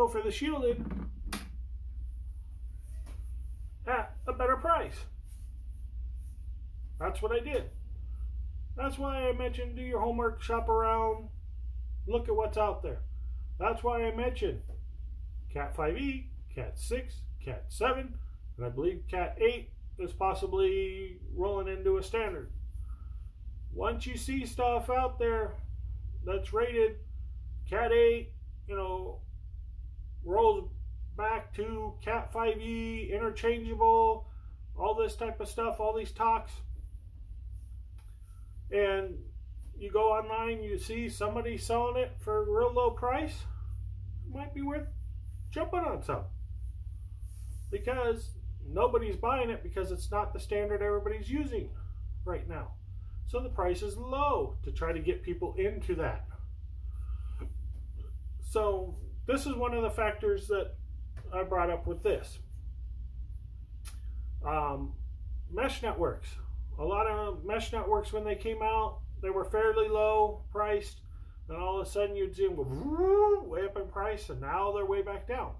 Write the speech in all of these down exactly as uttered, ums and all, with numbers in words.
go for the shielded at a better price. That's what I did. That's why I mentioned do your homework, shop around, look at what's out there. That's why I mentioned Cat five E, Cat six, Cat seven, and I believe Cat eight is possibly rolling into a standard. Once you see stuff out there that's rated Cat eight, you know, rolls back to Cat five E, interchangeable, all this type of stuff, all these talks, and you go online, you see somebody selling it for a real low price, it might be worth jumping on some, because nobody's buying it because it's not the standard everybody's using right now. So the price is low to try to get people into that. So this is one of the factors that I brought up with this. Um, mesh networks. A lot of mesh networks, when they came out, they were fairly low priced. Then all of a sudden you'd see them go way up in price, and now they're way back down.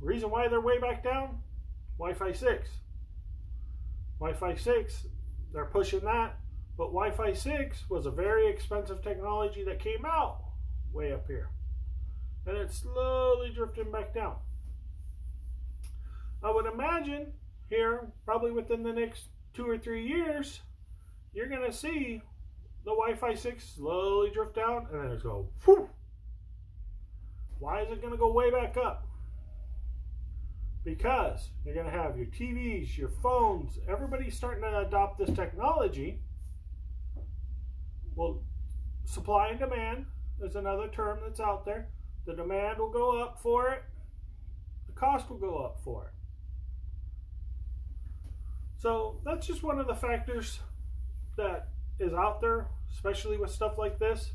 Reason why they're way back down? Wi-Fi six. Wi-Fi six, they're pushing that, but Wi-Fi six was a very expensive technology that came out way up here, and it's slowly drifting back down. I would imagine here, probably within the next two or three years, you're going to see the Wi-Fi six slowly drift down, and then it's go, whew. Why is it going to go way back up? Because you're going to have your T Vs, your phones, everybody's starting to adopt this technology. Well, supply and demand is another term that's out there. The demand will go up for it. The cost will go up for it. So that's just one of the factors that is out there, especially with stuff like this.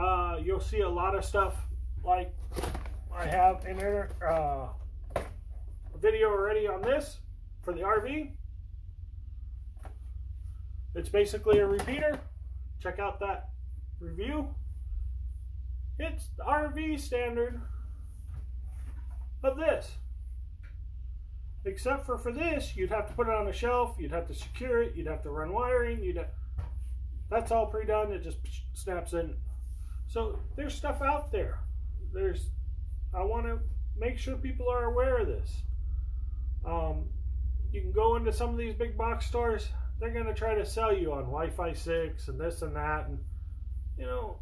Uh, you'll see a lot of stuff like I have an uh, video already on this for the R V. It's basically a repeater. Check out that review. It's the R V standard of this. Except for for this, you'd have to put it on a shelf, you'd have to secure it, you'd have to run wiring, you'd have, that's all pre-done, it just snaps in. So there's stuff out there. There's I want to make sure people are aware of this. Um, you can go into some of these big box stores. They're going to try to sell you on Wi-Fi six and this and that. And, you know,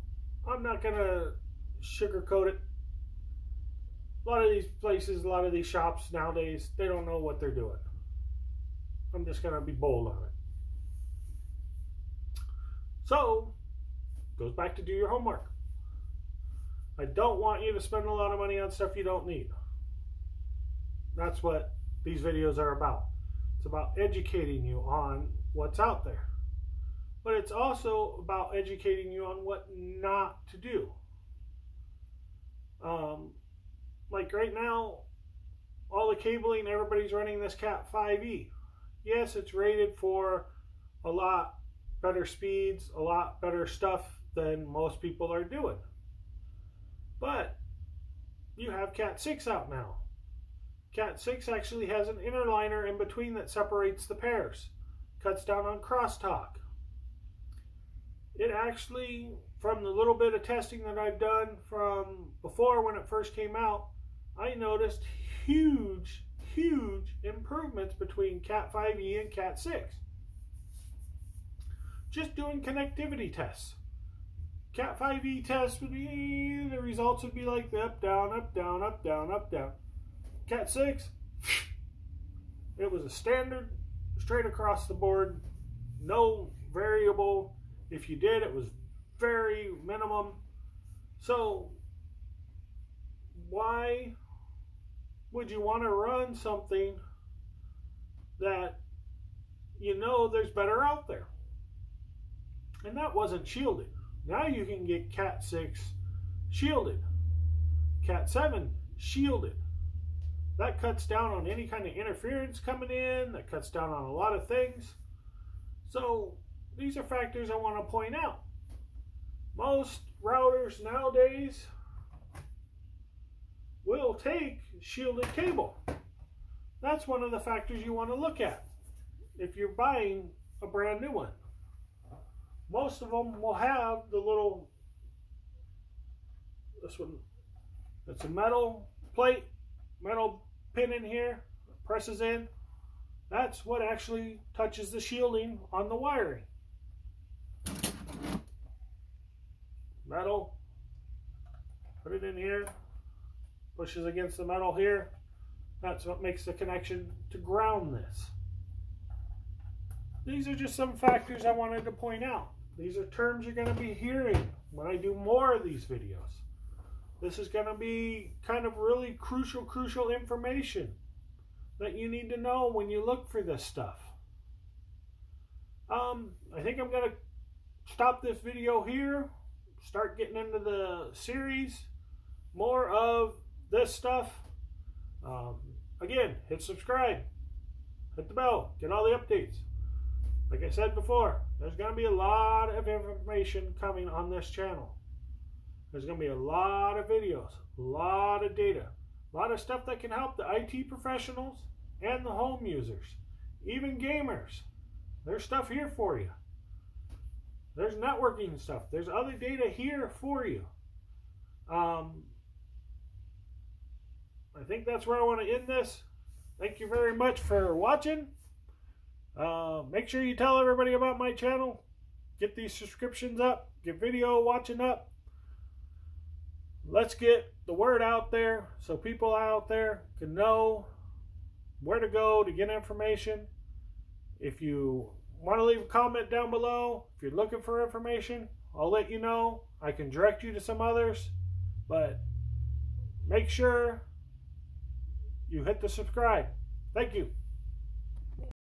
I'm not going to sugarcoat it. A lot of these places, a lot of these shops nowadays, they don't know what they're doing. I'm just going to be bold on it. So, goes back to do your homework. I don't want you to spend a lot of money on stuff you don't need. That's what these videos are about. It's about educating you on what's out there. But it's also about educating you on what not to do. Um, like right now, all the cabling, everybody's running this Cat five E. Yes, it's rated for a lot better speeds, a lot better stuff than most people are doing. But you have Cat six out now. Cat six actually has an inner liner in between that separates the pairs. Cuts down on crosstalk. It actually, from the little bit of testing that I've done from before when it first came out, I noticed huge, huge improvements between Cat five E and Cat six. Just doing connectivity tests. Cat five E test would be, the results would be like the up, down, up, down, up, down, up, down. Cat six, it was a standard, straight across the board, no variable. If you did, it was very minimum. So, why would you want to run something that you know there's better out there? And that wasn't shielded. Now you can get Cat six shielded, Cat seven shielded. That cuts down on any kind of interference coming in, that cuts down on a lot of things. So these are factors I want to point out. Most routers nowadays will take shielded cable. That's one of the factors you want to look at if you're buying a brand new one. Most of them will have the little, this one, it's a metal plate, metal pin in here, presses in. That's what actually touches the shielding on the wiring. Metal, put it in here, pushes against the metal here. That's what makes the connection to ground this. These are just some factors I wanted to point out. These are terms you're going to be hearing when I do more of these videos. This is going to be kind of really crucial, crucial information that you need to know when you look for this stuff. Um, I think I'm going to stop this video here, start getting into the series, more of this stuff. Um, again, hit subscribe, hit the bell, get all the updates. Like I said before, there's going to be a lot of information coming on this channel. There's going to be a lot of videos, a lot of data, a lot of stuff that can help the I T professionals and the home users, even gamers. There's stuff here for you. There's networking stuff. There's other data here for you. Um, I think that's where I want to end this. Thank you very much for watching. Uh, make sure you tell everybody about my channel. Get these subscriptions up. Get video watching up. Let's get the word out there so people out there can know where to go to get information. If you want to leave a comment down below, if you're looking for information, I'll let you know. I can direct you to some others, but make sure you hit the subscribe. Thank you.